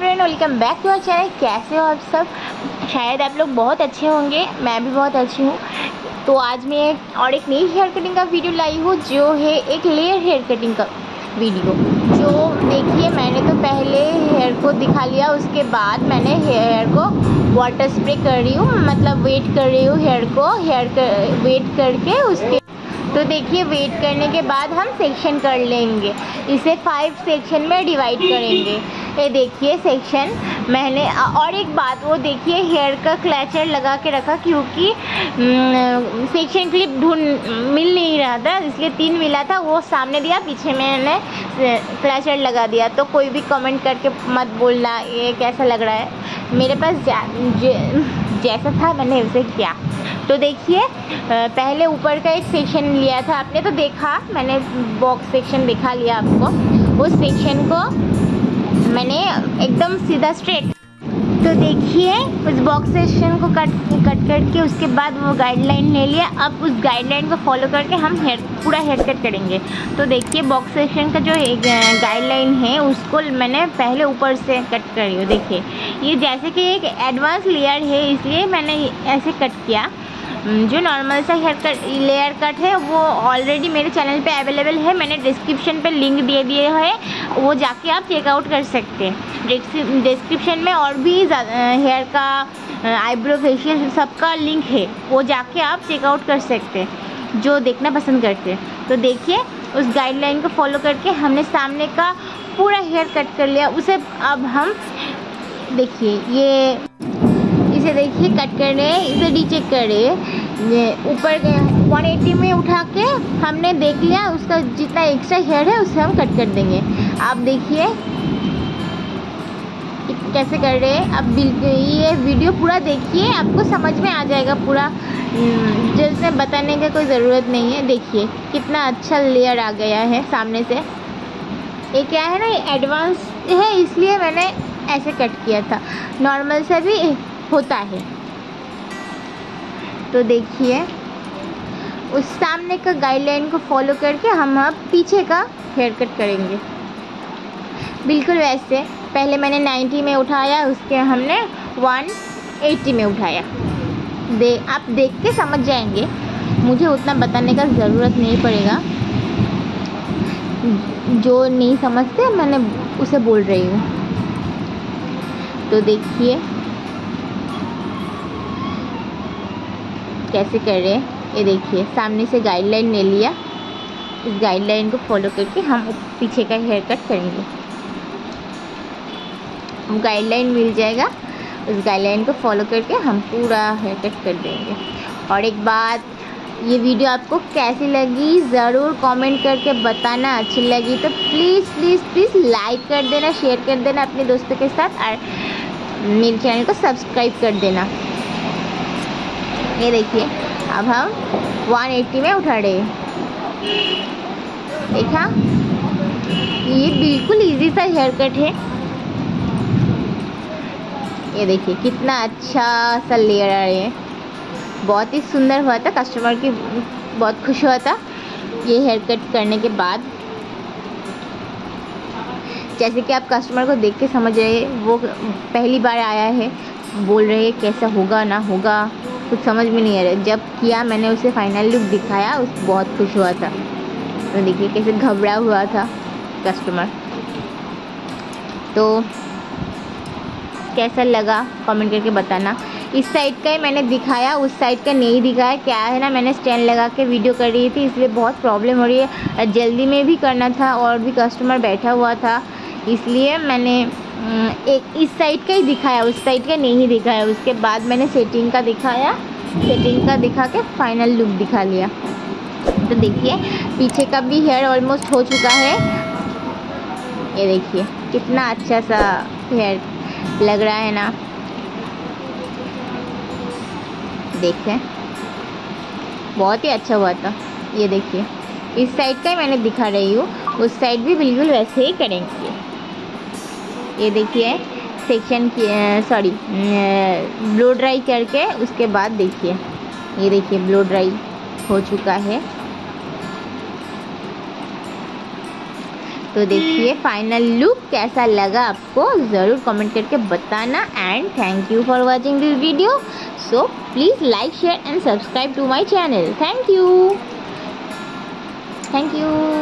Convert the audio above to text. Friend welcome back to our channel. कैसे हो आप सब? शायद आप लोग बहुत अच्छे होंगे, मैं भी बहुत अच्छी हूँ। तो आज मैं और एक नई हेयर कटिंग का वीडियो लाई हूँ, जो है एक लेयर हेयर कटिंग का वीडियो। जो देखिए, मैंने तो पहले हेयर को दिखा लिया, उसके बाद मैंने हेयर को वाटर स्प्रे कर रही हूँ, मतलब वेट कर रही हूँ हेयर को, वेट करके उसके। तो देखिए, वेट करने के बाद हम सेक्शन कर लेंगे, इसे 5 सेक्शन में डिवाइड करेंगे। ये देखिए सेक्शन मैंने। और एक बात, वो देखिए हेयर का क्लचर लगा के रखा, क्योंकि सेक्शन क्लिप मिल नहीं रहा था, इसलिए 3 मिला था, वो सामने दिया, पीछे मैंने क्लचर लगा दिया। तो कोई भी कमेंट करके मत बोलना ये कैसा लग रहा है, मेरे पास जैसा था मैंने उसे किया। तो देखिए, पहले ऊपर का एक सेक्शन लिया था आपने, तो देखा मैंने बॉक्स सेक्शन दिखा लिया आपको। उस सेक्शन को मैंने एकदम सीधा स्ट्रेट, तो देखिए उस बॉक्स सेक्शन को कट करके उसके बाद वो गाइडलाइन ले लिया। अब उस गाइडलाइन को फॉलो करके हम पूरा हेयर कट करेंगे। तो देखिए, बॉक्स सेक्शन का जो एक गाइडलाइन है, उसको मैंने पहले ऊपर से कट करी हूँ। देखिए, ये जैसे कि एक एडवांस लेयर है, इसलिए मैंने ऐसे कट किया। जो नॉर्मल सा हेयर कट लेयर कट है, वो ऑलरेडी मेरे चैनल पे अवेलेबल है, मैंने डिस्क्रिप्शन पे लिंक दे दिए है, वो जाके आप चेकआउट कर सकते हैं। डिस्क्रिप्शन में और भी हेयर का, आईब्रो, फेशियल सबका लिंक है, वो जाके आप चेकआउट कर सकते हैं जो देखना पसंद करते हैं। तो देखिए, उस गाइडलाइन को फॉलो करके हमने सामने का पूरा हेयर कट कर लिया। उसे अब हम देखिए, इसे देखिए कट कर रहे हैं, इसे डीचेक कर रहे हैं। ऊपर 180 में उठा के हमने देख लिया, उसका जितना एक्स्ट्रा हेयर है उसे हम कट कर देंगे। आप देखिए कैसे कर रहे हैं। अब ये वीडियो पूरा देखिए, आपको समझ में आ जाएगा पूरा, जैसे बताने का कोई ज़रूरत नहीं है। देखिए कितना अच्छा लेयर आ गया है सामने से। ये क्या है ना, ये एडवांस है, इसलिए मैंने ऐसे कट किया था, नॉर्मल से भी होता है। तो देखिए, उस सामने का गाइडलाइन को फॉलो करके हम अब पीछे का हेयर कट करेंगे। बिल्कुल वैसे, पहले मैंने 90 में उठाया, उसके हमने 180 में उठाया। आप देख के समझ जाएंगे, मुझे उतना बताने का ज़रूरत नहीं पड़ेगा। जो नहीं समझते मैंने उसे बोल रही हूँ। तो देखिए कैसे कर रहे हैं। ये देखिए, सामने से गाइडलाइन ले लिया, इस गाइडलाइन को फॉलो करके हम पीछे का हेयर कट करेंगे। हम गाइडलाइन मिल जाएगा, उस गाइडलाइन को फॉलो करके हम पूरा हेयर कट कर देंगे। और एक बात, ये वीडियो आपको कैसी लगी ज़रूर कमेंट करके बताना। अच्छी लगी तो प्लीज़ प्लीज़ प्लीज़ लाइक कर देना, शेयर कर देना अपने दोस्तों के साथ, और मेरे चैनल को सब्सक्राइब कर देना। ये देखिए, अब हम 180 में उठा रहे हैं। देखा, ये बिल्कुल इजी सा हेयर कट है। ये देखिए कितना अच्छा सा लेयर आ रहे हैं, बहुत ही सुंदर हुआ था। कस्टमर की बहुत खुश हुआ था ये हेयर कट करने के बाद। जैसे कि आप कस्टमर को देख के समझ रहे, वो पहली बार आया है, बोल रहे हैं कैसा होगा ना होगा, कुछ समझ में नहीं आ रहा। जब किया मैंने उसे फाइनल लुक दिखाया, उस बहुत खुश हुआ था। तो देखिए कैसे घबरा हुआ था कस्टमर। तो कैसा लगा कमेंट करके बताना। इस साइड का ही मैंने दिखाया, उस साइड का नहीं दिखाया। क्या है ना, मैंने स्टैंड लगा के वीडियो कर रही थी, इसलिए बहुत प्रॉब्लम हो रही है। जल्दी में भी करना था और भी कस्टमर बैठा हुआ था, इसलिए मैंने एक इस साइड का ही दिखाया, उस साइड का नहीं दिखाया। उसके बाद मैंने सेटिंग का दिखाया, सेटिंग का दिखा के फाइनल लुक दिखा लिया। तो देखिए पीछे का भी हेयर ऑलमोस्ट हो चुका है। ये देखिए कितना अच्छा सा हेयर लग रहा है ना। देखें, बहुत ही अच्छा हुआ था। ये देखिए, इस साइड का ही मैंने दिखा रही हूँ, उस साइड भी बिल्कुल वैसे ही करेंगे। ये देखिए सेक्शन की, सॉरी, ब्लो ड्राई करके उसके बाद देखिए, ये देखिए ब्लो ड्राई हो चुका है। तो देखिए फाइनल लुक कैसा लगा आपको ज़रूर कमेंट करके बताना। And thank you for watching this video. So please like share and subscribe to my channel. Thank you